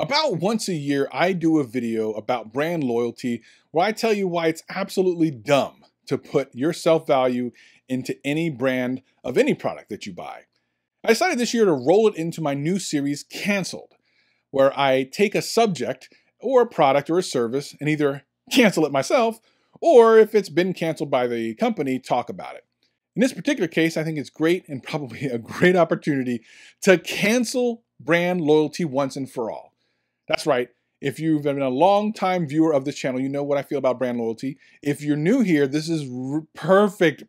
About once a year, I do a video about brand loyalty where I tell you why it's absolutely dumb to put your self-value into any brand of any product that you buy. I decided this year to roll it into my new series, Canceled, where I take a subject or a product or a service and either cancel it myself or, if it's been canceled by the company, talk about it. In this particular case, I think it's great and probably a great opportunity to cancel brand loyalty once and for all. That's right. If you've been a long-time viewer of this channel, you know what I feel about brand loyalty. If you're new here, this is perfect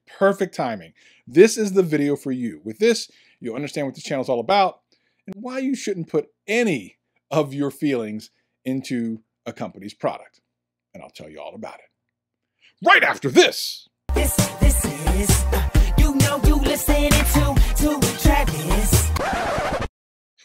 timing. This is the video for you. With this, you'll understand what this channel is all about and why you shouldn't put any of your feelings into a company's product. And I'll tell you all about it right after this. This is, you know you listening to Travis.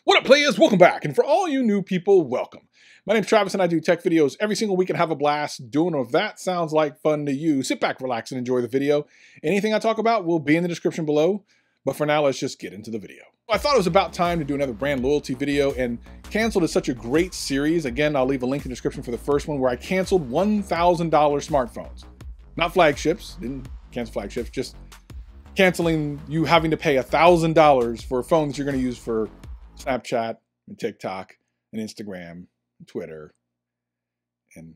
What up, players? Welcome back. And for all you new people, welcome. My name's Travis and I do tech videos every single week and have a blast doing them. If that sounds like fun to you, sit back, relax, and enjoy the video. Anything I talk about will be in the description below. But for now, let's just get into the video. I thought it was about time to do another brand loyalty video, and Canceled is such a great series. Again, I'll leave a link in the description for the first one where I canceled $1,000 smartphones. Not flagships, didn't cancel flagships, just canceling you having to pay $1,000 for a phone that you're gonna use for Snapchat and TikTok and Instagram and Twitter and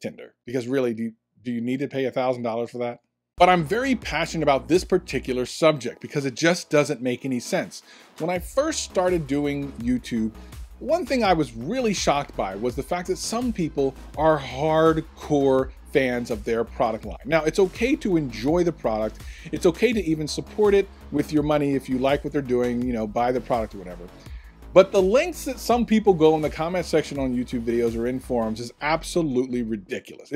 Tinder. Because really, do you need to pay $1,000 for that? But I'm very passionate about this particular subject because it just doesn't make any sense. When I first started doing YouTube, one thing I was really shocked by was the fact that some people are hardcore fans of their product line. Now, it's okay to enjoy the product. It's okay to even support it with your money if you like what they're doing, you know, buy the product or whatever. But the lengths that some people go in the comment section on YouTube videos or in forums is absolutely ridiculous.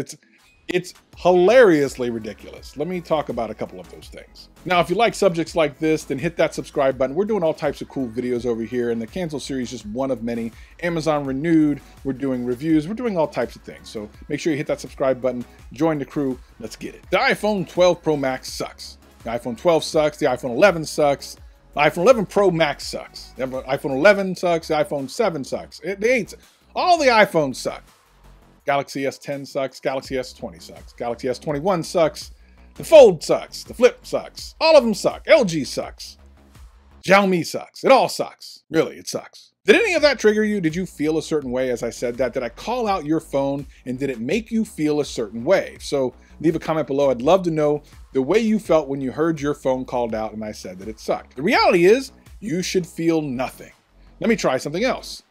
It's hilariously ridiculous. Let me talk about a couple of those things. Now, if you like subjects like this, then hit that subscribe button. We're doing all types of cool videos over here, and the Cancel series is just one of many. Amazon Renewed, we're doing reviews, we're doing all types of things. So make sure you hit that subscribe button, join the crew, let's get it. The iPhone 12 Pro Max sucks. The iPhone 12 sucks, the iPhone 11 sucks, the iPhone 11 Pro Max sucks, the iPhone 11 sucks, the iPhone 7 sucks, the 8, all the iPhones suck. Galaxy S10 sucks, Galaxy S20 sucks, Galaxy S21 sucks, the Fold sucks, the Flip sucks, all of them suck, LG sucks, Xiaomi sucks, it all sucks. Really, it sucks. Did any of that trigger you? Did you feel a certain way as I said that? Did I call out your phone and did it make you feel a certain way? So leave a comment below. I'd love to know the way you felt when you heard your phone called out and I said that it sucked. The reality is you should feel nothing. Let me try something else.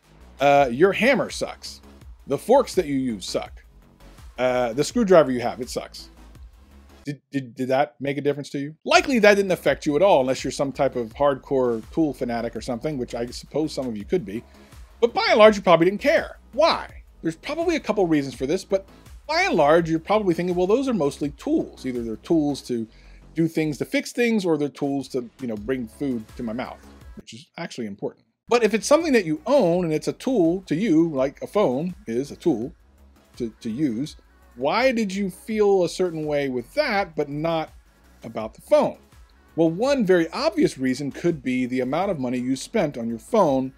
Your hammer sucks. The forks that you use suck. The screwdriver you have, it sucks. Did that make a difference to you? Likely that didn't affect you at all unless you're some type of hardcore tool fanatic or something, which I suppose some of you could be. But by and large, you probably didn't care. Why? There's probably a couple reasons for this, but by and large, you're probably thinking, well, those are mostly tools. Either they're tools to do things to fix things or they're tools to, you know, bring food to my mouth, which is actually important. But if it's something that you own and it's a tool to you, like a phone is a tool to use, why did you feel a certain way with that, but not about the phone? Well, one very obvious reason could be the amount of money you spent on your phone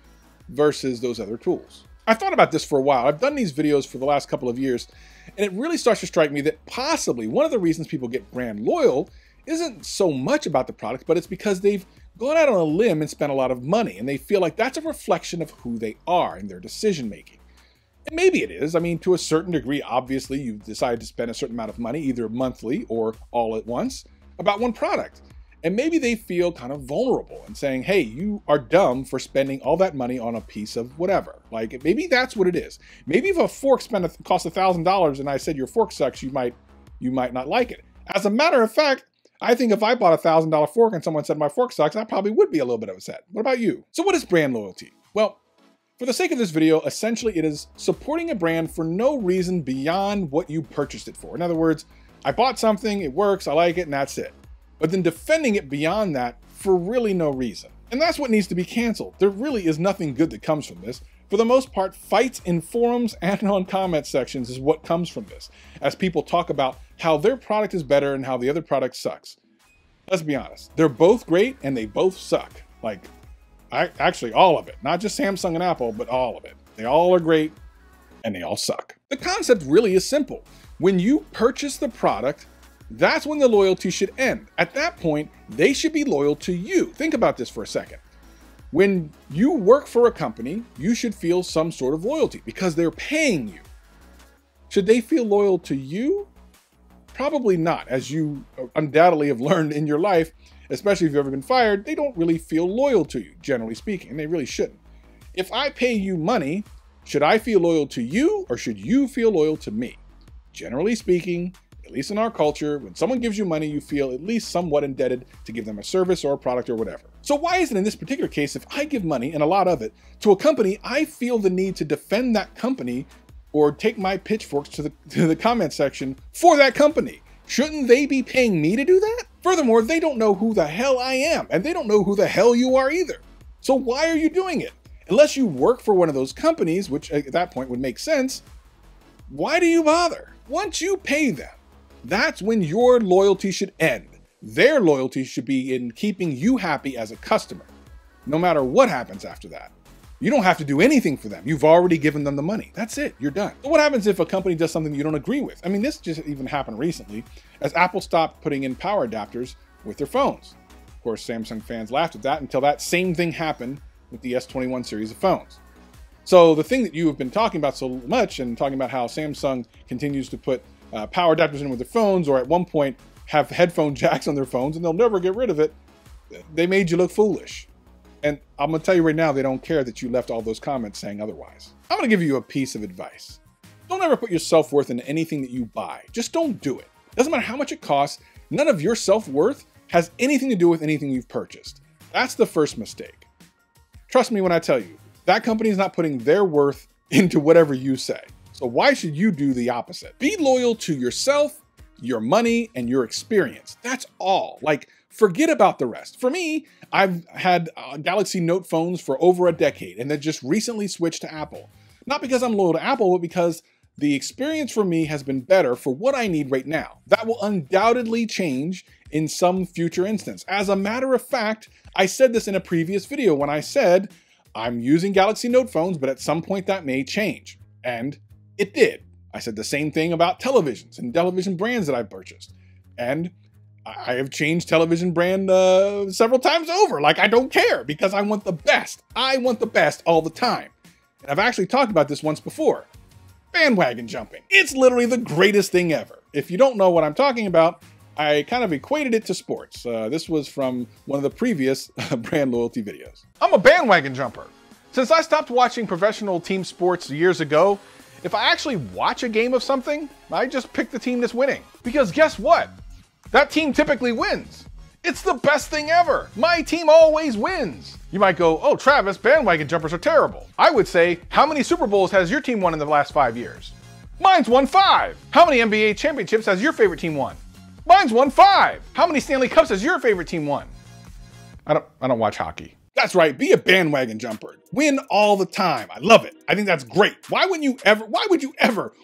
versus those other tools. I thought about this for a while. I've done these videos for the last couple of years, and it really starts to strike me that possibly one of the reasons people get brand loyal isn't so much about the product, but it's because they've gone out on a limb and spent a lot of money, and they feel like that's a reflection of who they are and their decision-making. And maybe it is. I mean, to a certain degree, obviously, you've decided to spend a certain amount of money, either monthly or all at once, about one product. And maybe they feel kind of vulnerable and saying, hey, you are dumb for spending all that money on a piece of whatever. Like, maybe that's what it is. Maybe if a fork cost $1,000 and I said your fork sucks, you might not like it. As a matter of fact, I think if I bought a $1,000 fork and someone said my fork sucks, I probably would be a little bit upset. What about you? So what is brand loyalty? Well, for the sake of this video, essentially it is supporting a brand for no reason beyond what you purchased it for. In other words, I bought something, it works, I like it, and that's it. But then defending it beyond that for really no reason. And that's what needs to be canceled. There really is nothing good that comes from this. For the most part, fights in forums and on comment sections is what comes from this, as people talk about how their product is better and how the other product sucks. Let's be honest, they're both great and they both suck. Like, Actually, all of it. Not just Samsung and Apple, but all of it. They all are great, and they all suck. The concept really is simple. When you purchase the product, that's when the loyalty should end. At that point, they should be loyal to you. Think about this for a second. When you work for a company, you should feel some sort of loyalty because they're paying you. Should they feel loyal to you? Probably not, as you undoubtedly have learned in your life, especially if you've ever been fired, they don't really feel loyal to you, generally speaking, and they really shouldn't. If I pay you money, should I feel loyal to you or should you feel loyal to me? Generally speaking, at least in our culture, when someone gives you money, you feel at least somewhat indebted to give them a service or a product or whatever. So why is it in this particular case, if I give money, and a lot of it, to a company, I feel the need to defend that company or take my pitchforks to the comment section for that company? Shouldn't they be paying me to do that? Furthermore, they don't know who the hell I am, and they don't know who the hell you are either. So why are you doing it? Unless you work for one of those companies, which at that point would make sense, why do you bother? Once you pay them, that's when your loyalty should end. Their loyalty should be in keeping you happy as a customer, no matter what happens after that. You don't have to do anything for them. You've already given them the money. That's it, you're done. So what happens if a company does something you don't agree with? I mean, this just even happened recently as Apple stopped putting in power adapters with their phones. Of course, Samsung fans laughed at that until that same thing happened with the S21 series of phones. So the thing that you have been talking about so much and talking about how Samsung continues to put power adapters in with their phones, or at one point have headphone jacks on their phones and they'll never get rid of it, they made you look foolish. And I'm gonna tell you right now, they don't care that you left all those comments saying otherwise. I'm gonna give you a piece of advice. Don't ever put your self-worth into anything that you buy. Just don't do it. Doesn't matter how much it costs. None of your self-worth has anything to do with anything you've purchased. That's the first mistake. Trust me when I tell you, that company is not putting their worth into whatever you say. So why should you do the opposite? Be loyal to yourself, your money, and your experience. That's all. Like, forget about the rest. For me, I've had Galaxy Note phones for over a decade and then just recently switched to Apple. Not because I'm loyal to Apple, but because the experience for me has been better for what I need right now. That will undoubtedly change in some future instance. As a matter of fact, I said this in a previous video when I said, I'm using Galaxy Note phones, but at some point that may change. And it did. I said the same thing about televisions and television brands that I've purchased. And I have changed television brand several times over. Like, I don't care because I want the best. I want the best all the time. And I've actually talked about this once before. Bandwagon jumping. It's literally the greatest thing ever. If you don't know what I'm talking about, I kind of equated it to sports. This was from one of the previous brand loyalty videos. I'm a bandwagon jumper. Since I stopped watching professional team sports years ago, if I actually watch a game of something, I just pick the team that's winning. Because guess what? That team typically wins. It's the best thing ever. My team always wins. You might go, oh, Travis, bandwagon jumpers are terrible. I would say, how many Super Bowls has your team won in the last 5 years? Mine's won 5. How many NBA championships has your favorite team won? Mine's won 5. How many Stanley Cups has your favorite team won? I don't watch hockey. That's right, be a bandwagon jumper. Win all the time. I love it. I think that's great. Why would you ever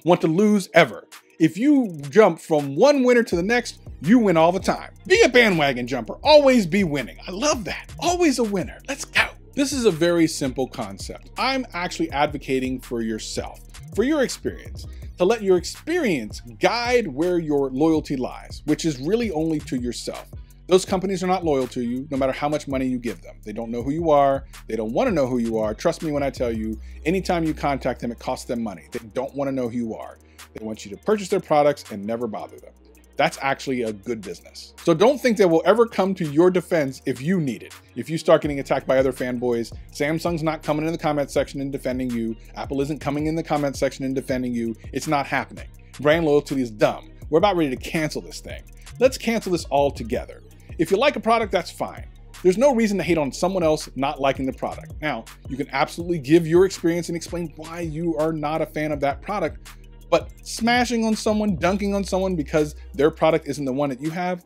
want to lose ever? If you jump from one winner to the next, you win all the time. Be a bandwagon jumper. Always be winning. I love that. Always a winner. Let's go. This is a very simple concept. I'm actually advocating for yourself, for your experience, to let your experience guide where your loyalty lies, which is really only to yourself. Those companies are not loyal to you, no matter how much money you give them. They don't know who you are. They don't want to know who you are. Trust me when I tell you, anytime you contact them, it costs them money. They don't want to know who you are. They want you to purchase their products and never bother them. That's actually a good business. So don't think they will ever come to your defense if you need it. If you start getting attacked by other fanboys, Samsung's not coming in the comment section and defending you. Apple isn't coming in the comment section and defending you. It's not happening. Brand loyalty is dumb. We're about ready to cancel this thing. Let's cancel this all together. If you like a product, that's fine. There's no reason to hate on someone else not liking the product. Now, you can absolutely give your experience and explain why you are not a fan of that product, but smashing on someone, dunking on someone because their product isn't the one that you have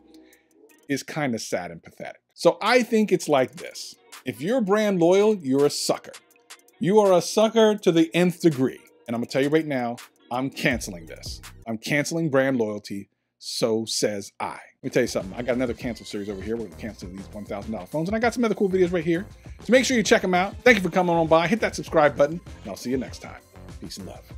is kind of sad and pathetic. So I think it's like this. If you're brand loyal, you're a sucker. You are a sucker to the nth degree. And I'm gonna tell you right now, I'm canceling this. I'm canceling brand loyalty, so says I. Let me tell you something. I got another cancel series over here. We're going to cancel these $1,000 phones. And I got some other cool videos right here. So make sure you check them out. Thank you for coming on by. Hit that subscribe button, and I'll see you next time. Peace and love.